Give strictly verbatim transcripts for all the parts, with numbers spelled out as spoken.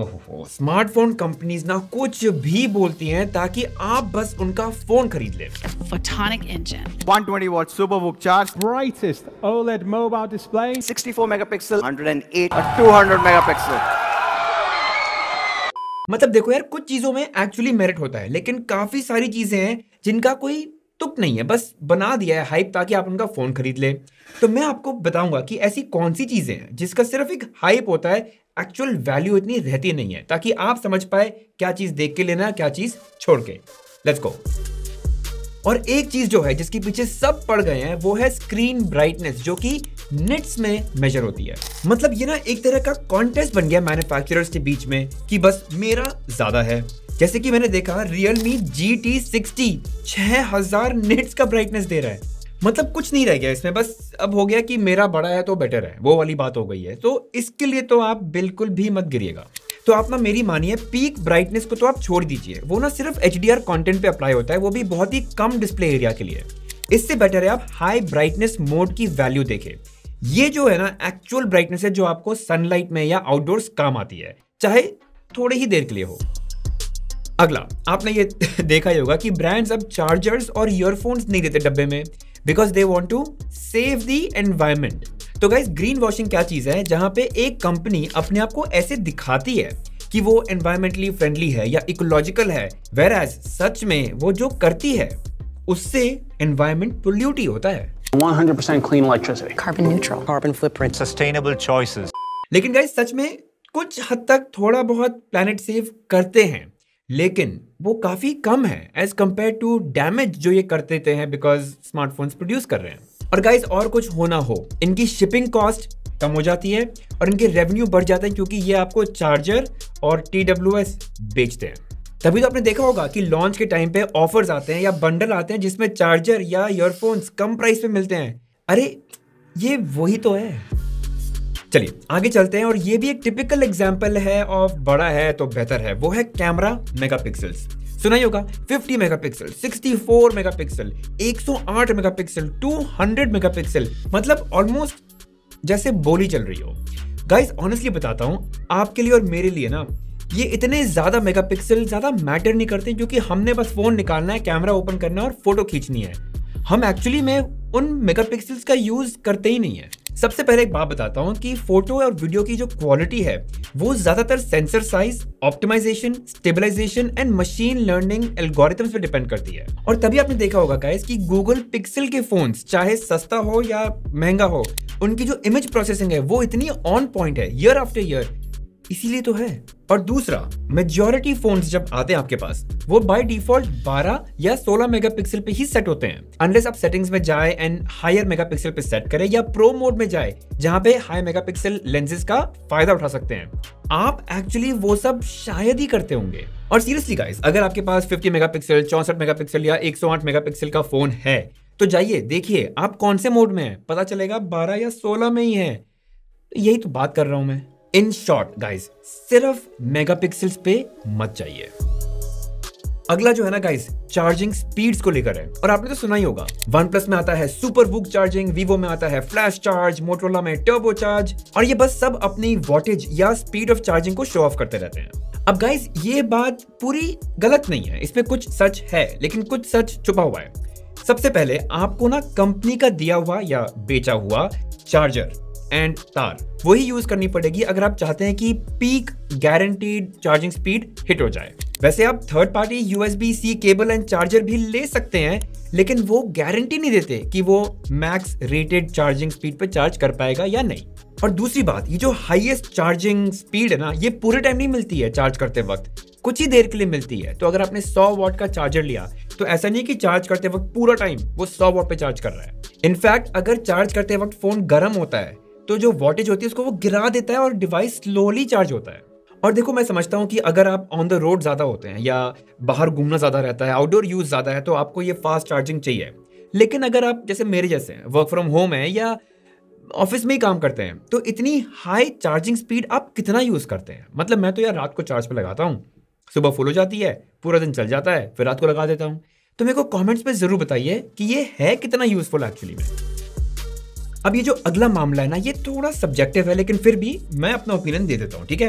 ओहो, smartphone companies ना कुछ भी बोलती हैं ताकि आप बस उनका फोन खरीद लें। Photonic engine, one hundred twenty watt superbook charge, brightest OLED mobile display, sixty four megapixel, one hundred eight और two hundred मेगापिक्सल। मतलब देखो यार, कुछ चीजों में एक्चुअली मेरिट होता है, लेकिन काफी सारी चीजें हैं जिनका कोई तुक नहीं है, बस बना दिया है हाइप ताकि आप उनका फोन खरीद लें। तो मैं आपको बताऊंगा कि ऐसी कौन सी चीजें हैं जिसका सिर्फ एक हाइप होता है, एक्चुअल वैल्यू इतनी रहती नहीं है, ताकि आप समझ पाए क्या चीज देख के लेना, क्या चीज छोड़ के। Let's go. और एक चीज जो है जिसके पीछे सब पड़ गए हैं वो है स्क्रीन ब्राइटनेस, जो कि निट्स में मेजर होती है। मतलब ये ना एक तरह का कॉन्टेस्ट बन गया मैन्युफैक्चरर्स के बीच में कि बस मेरा ज्यादा है। जैसे कि मैंने देखा Realme G T sixty छह हज़ार निट्स का ब्राइटनेस दे रहा है। मतलब कुछ नहीं रह गया इसमें, बस अब हो गया कि मेरा बड़ा है तो बेटर है, वो वाली बात हो गई है। तो इसके लिए तो आप बिल्कुल भी मत गिरिएगा। तो आप ना मेरी मानिए, पीक ब्राइटनेस को तो आप छोड़ दीजिए, वो ना सिर्फ एचडीआर कंटेंट पे अप्लाई होता है, वो भी बहुत ही कम डिस्प्ले एरिया के लिए। इससे बेटर है आप हाई ब्राइटनेस मोड की वैल्यू देखें। ये जो है ना एक्चुअल ब्राइटनेस है जो आपको सनलाइट में या आउटडोर्स काम आती है, चाहे थोड़ी ही देर के लिए हो। अगला, आपने ये देखा ही होगा कि ब्रांड्स अब चार्जर्स और ईयरफोन्स नहीं देते डब्बे में, because they want to save the environment. तो गाइस, ग्रीन वॉशिंग क्या चीज है, जहां पे एक कंपनी अपने आप को ऐसे दिखाती है कि वो एनवायरमेंटली फ्रेंडली है या इकोलॉजिकल है, वेयर एज सच में वो जो करती है उससे एनवायरमेंट पोल्यूट ही होता है। one hundred percent clean electricity, carbon neutral, carbon footprint, sustainable choices। लेकिन गाइस, सच में कुछ हद तक थोड़ा बहुत प्लैनेट सेव करते हैं, लेकिन वो काफी कम है एज कंपेयर टू डैमेज जो ये कर देते हैं बिकॉज स्मार्टफोन्स प्रोड्यूस कर रहे हैं। और गाइज, और कुछ होना हो, इनकी शिपिंग कॉस्ट कम हो जाती है और इनके रेवेन्यू बढ़ जाते हैं, क्योंकि ये आपको चार्जर और टी डब्ल्यू एस बेचते हैं। तभी तो आपने देखा होगा कि लॉन्च के टाइम पे ऑफर्स आते हैं या बंडल आते हैं जिसमें चार्जर या ईयरफोन्स कम प्राइस पे मिलते हैं। अरे ये वही तो है। चलिए आगे चलते हैं, और ये भी एक टिपिकल एग्जाम्पल है ऑफ बड़ा है तो बेहतर है, वो है कैमरा मेगापिक्सल्स। सुना ही होगा, fifty megapixel, sixty four megapixel, one hundred eight megapixel, two hundred megapixel, मतलब ऑलमोस्ट जैसे बोली चल रही हो। गाइस ऑनेस्टली बताता हूँ, आपके लिए और मेरे लिए ना ये इतने ज़्यादा मेगापिक्सल ज़्यादा मैटर नहीं करते, क्योंकि हमने बस फ़ोन निकालना है, कैमरा ओपन करना है और फोटो खींचनी है। हम एक्चुअली में उन मेगापिक्सल्स का यूज़ करते ही नहीं है। सबसे पहले एक बात बताता हूँ कि फोटो और वीडियो की जो क्वालिटी है वो ज्यादातर sensor size, optimisation, stabilization and machine learning algorithms पे डिपेंड करती है। और तभी आपने देखा होगा गाइस कि गूगल पिक्सल के फोन्स चाहे सस्ता हो या महंगा हो, उनकी जो इमेज प्रोसेसिंग है वो इतनी ऑन पॉइंट है ईयर आफ्टर ईयर, इसीलिए तो है। और दूसरा, मेजॉरिटी फोन्स जब आते हैं आपके पास वो बाय डिफॉल्ट बारह या सोलह मेगापिक्सल पे ही सेट होते हैं, अनलेस आप सेटिंग्स में जाए एंड हायर मेगापिक्सल पे सेट करें या प्रो मोड में जाए जहां पे हाई मेगापिक्सल लेंसेज का फायदा उठा सकते हैं। आप एक्चुअली वो सब शायद ही करते होंगे। और सीरियसली गाइस, अगर आपके पास फिफ्टी मेगापिक्सल, चौंसठ मेगापिक्सल या एक सौ आठ मेगापिक्सल का फोन है तो जाइए देखिए आप कौन से मोड में है, पता चलेगा बारह या सोलह में ही है। यही तो बात कर रहा हूं मैं। इन शॉर्ट गाइस, सिर्फ मेगापिक्सल्स पे मत जाइए। अगला जो है ना गाइस, चार्जिंग स्पीड्स को लेकर है, और आपने तो सुना ही होगा, OnePlus में आता है सुपर वूक चार्जिंग, Vivo में आता है फ्लैश चार्ज, Motorola में टर्बो चार्ज, और ये बस सब अपनी वॉटेज या स्पीड ऑफ चार्जिंग को शो ऑफ करते रहते हैं। अब गाइस, ये बात पूरी गलत नहीं है, इसमें कुछ सच है लेकिन कुछ सच छुपा हुआ है। सबसे पहले आपको ना कंपनी का दिया हुआ या बेचा हुआ चार्जर एंड तार वही यूज करनी पड़ेगी अगर आप चाहते हैं कि peak guaranteed charging speed hit हो जाए। वैसे आप third party USB C cable and charger भी ले सकते हैं, लेकिन वो गारंटी नहीं देते कि वो मैक्स रेटेड चार्जिंग स्पीड पर चार्ज कर पाएगा या नहीं। और दूसरी बात, ये जो हाईएस्ट चार्जिंग स्पीड है ना, ये पूरे टाइम नहीं मिलती है, चार्ज करते वक्त कुछ ही देर के लिए मिलती है। तो अगर आपने सौ वाट का चार्जर लिया तो ऐसा नहीं कि चार्ज करते वक्त पूरा टाइम वो सौ वाट पे चार्ज कर रहा है। इनफैक्ट अगर चार्ज करते वक्त फोन गर्म होता है तो जो वॉटेज होती है उसको वो गिरा देता है और डिवाइस स्लोली चार्ज होता है। और देखो, मैं समझता हूँ कि अगर आप ऑन द रोड ज़्यादा होते हैं या बाहर घूमना ज़्यादा रहता है, आउटडोर यूज़ ज़्यादा है, तो आपको ये फास्ट चार्जिंग चाहिए। लेकिन अगर आप जैसे मेरे जैसे वर्क फ्रॉम होम है या ऑफिस में ही काम करते हैं, तो इतनी हाई चार्जिंग स्पीड आप कितना यूज़ करते हैं? मतलब मैं तो यार रात को चार्ज पर लगाता हूँ, सुबह फुल हो जाती है, पूरा दिन चल जाता है, फिर रात को लगा देता हूँ। तो मेरे को कॉमेंट्स में ज़रूर बताइए कि ये है कितना यूज़फुल एक्चुअली में। अब ये जो अगला मामला है ना, ये थोड़ा सब्जेक्टिव है, लेकिन फिर भी मैं अपना ओपिनियन दे देता हूँ, ठीक है।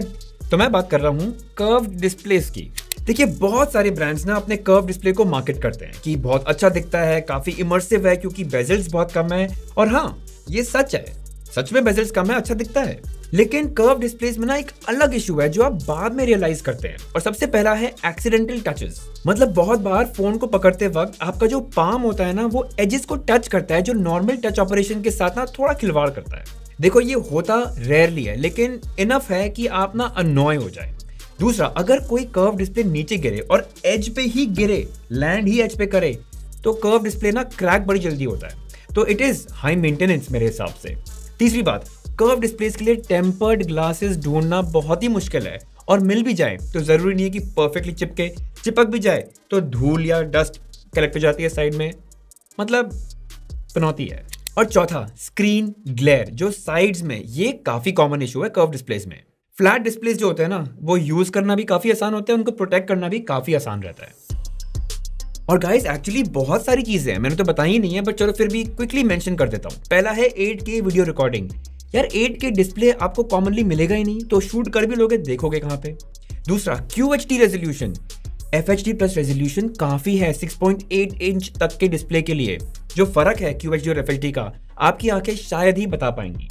तो मैं बात कर रहा हूँ कर्व डिस्प्लेस की। देखिए, बहुत सारे ब्रांड्स ना अपने कर्व डिस्प्ले को मार्केट करते हैं कि बहुत अच्छा दिखता है, काफी इमर्सिव है क्योंकि बेजल्स बहुत कम है। और हाँ, ये सच है, सच में बेजल्स कम है, अच्छा दिखता है। लेकिन कर्व डिस्प्लेस में ना एक अलग इशू है जो आप बाद में रियलाइज करते हैं, और सबसे पहला है एक्सीडेंटल टचेस। मतलब बहुत बार फोन को पकड़ते वक्त आपका जो पाम होता है ना, वो एजेस को टच करता है, जो नॉर्मल टच ऑपरेशन के साथ ना थोड़ा खिलवाड़ करता है। देखो, ये होता रेयरली है, लेकिन इनफ है कि आप ना अननॉय हो जाए। दूसरा, अगर कोई कर्व डिस्प्ले नीचे गिरे और एज पे ही गिरे, लैंड ही एज पे करे, तो कर्व डिस्प्ले ना क्रैक बड़ी जल्दी होता है, तो इट इज हाई मेंटेनेंस मेरे हिसाब से। तीसरी बात, कर्व डिस्प्लेस के लिए टेम्पर्ड ग्लासेस ढूंढना बहुत ही मुश्किल है, और मिल भी जाए तो जरूरी नहीं है कि परफेक्टली चिपके, चिपक भी जाए तो धूल या डस्ट कलेक्ट हो जाती है साइड में, मतलब पनौती है। और चौथा, स्क्रीन ग्लेयर जो साइड्स में, ये काफी कॉमन इशू है कर्व डिस्प्लेस में। फ्लैट डिस्प्लेस जो होते हैं ना, वो यूज करना भी काफी आसान होता है, उनको प्रोटेक्ट करना भी काफी आसान रहता है। और गाइस, एक्चुअली बहुत सारी चीजें हैं, मैंने तो बताई नहीं है, बट चलो फिर भी क्विकली मेंशन कर देता हूँ। पहला है एट के वीडियो रिकॉर्डिंग। यार, एट के डिस्प्ले आपको कॉमनली मिलेगा ही नहीं, तो शूट कर भी लोगे, देखोगे कहाँ पे। दूसरा, Q H D resolution, F H D plus resolution काफी है सिक्स पॉइंट एट इंच तक के डिस्प्ले के लिए। जो फर्क है क्यू एच डी और एफ एच डी का, आपकी आंखें शायद ही बता पाएंगी।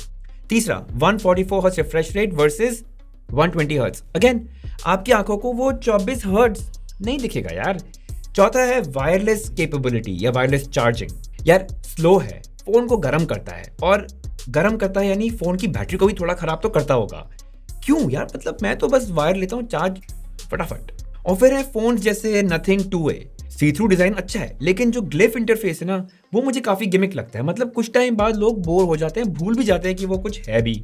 तीसरा, one forty four hertz refresh rate versus one twenty hertz, again आपकी आंखों को वो चौबीस हर्ट्ज नहीं दिखेगा यार। चौथा है वायरलेस कैपेबिलिटी या वायरलेस चार्जिंग। यार, स्लो है, फोन को गर्म करता है, और गर्म करता है यानी फोन की बैटरी को भी थोड़ा खराब तो करता होगा। क्यों यार, मतलब मैं तो बस वायर लेता हूँ, चार्ज फटाफट। और फिर है फोन जैसे Nothing two A, see through design अच्छा है, लेकिन जो ग्लिफ इंटरफेस है ना, वो मुझे काफी गिमिक लगता है। मतलब कुछ टाइम बाद लोग बोर हो जाते हैं, भूल भी जाते हैं कि वो कुछ है भी।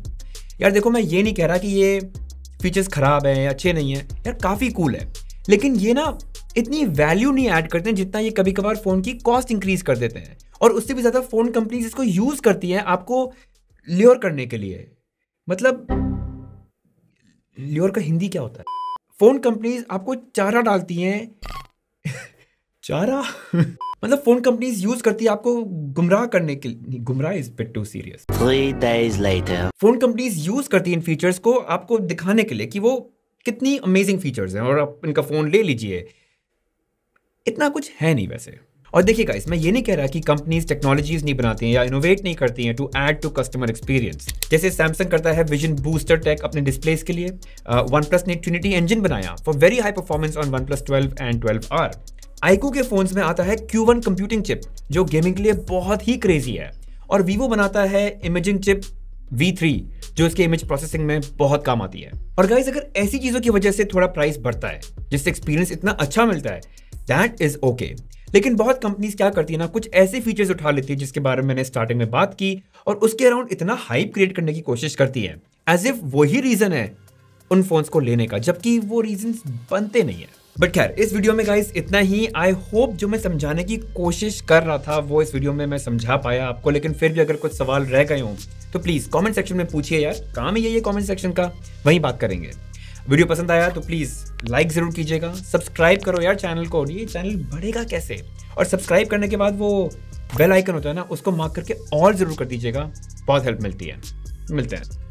यार देखो, मैं ये नहीं कह रहा कि ये फीचर्स खराब है या अच्छे नहीं है, यार काफी कूल है, लेकिन ये ना इतनी वैल्यू नहीं ऐड करते हैं जितना ये कभी कभार फोन की कॉस्ट इंक्रीज कर देते हैं, और उससे भी ज्यादा फोन कंपनीज इसको यूज करती हैं आपको ल्योर करने के लिए। मतलब ल्योर का हिंदी क्या होता है? फोन कंपनीज आपको चारा डालती हैं चारा मतलब फोन कंपनीज यूज करती है आपको गुमराह करने के लिए। गुमराह is bit too serious. Three days later phone companies use करती है इन फीचर्स को आपको दिखाने के लिए कि वो कितनी अमेजिंग फीचर्स हैं, और आप इनका फोन ले लीजिए। इतना कुछ है नहीं वैसे। और देखिए गाइस, मैं ये नहीं कह रहा कि कंपनीज टेक्नोलॉजीज नहीं बनाती हैं या इनोवेट नहीं करती हैं to add to customer experience. जैसे सैमसंग करता है विजन बूस्टर टेक अपने डिस्प्लेस के लिए, वन प्लस ने ट्रिनिटी इंजन बनाया for very high performance on OnePlus twelve and twelve R. IQOO के फोन्स में आता है क्यू वन कंप्यूटिंग चिप जो गेमिंग के लिए बहुत ही क्रेजी है, और वीवो बनाता है इमेजिंग चिप वी थ्री जो इसके इमेज प्रोसेसिंग में बहुत काम आती है। और गाइस, अगर ऐसी चीजों की वजह से थोड़ा प्राइस बढ़ता है जिससे एक्सपीरियंस इतना अच्छा मिलता है, दैट इज ओके। लेकिन बहुत कंपनीज क्या करती है ना, कुछ ऐसे फीचर्स उठा लेती है जिसके बारे में मैंने स्टार्टिंग में बात की, और उसके अराउंड इतना हाइप क्रिएट करने की कोशिश करती है, एज इफ वही रीजन है उन फोन्स को लेने का, जबकि वो रीजंस बनते नहीं है। बट खैर, इस वीडियो में गाइस इतना ही। आई होप जो मैं समझाने की कोशिश कर रहा था वो इस वीडियो में मैं समझा पाया आपको, लेकिन फिर भी अगर कुछ सवाल रह गए हों तो प्लीज कमेंट सेक्शन में पूछिए यार, काम ही यही है कमेंट सेक्शन का, वहीं बात करेंगे। वीडियो पसंद आया तो प्लीज लाइक जरूर कीजिएगा, सब्सक्राइब करो यार चैनल को, ये चैनल बढ़ेगा कैसे, और सब्सक्राइब करने के बाद वो बेल आइकन होता है ना, उसको मार्क करके ऑल जरूर कर दीजिएगा, बहुत हेल्प मिलती है। मिलते हैं।